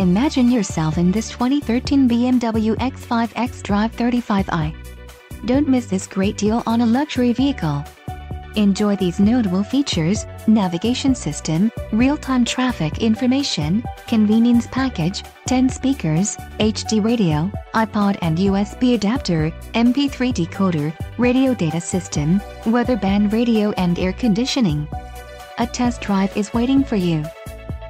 Imagine yourself in this 2013 BMW X5 xDrive35i. Don't miss this great deal on a luxury vehicle. Enjoy these notable features: navigation system, real-time traffic information, convenience package, 10 speakers, HD radio, iPod and USB adapter, MP3 decoder, radio data system, weatherband radio and air conditioning. A test drive is waiting for you.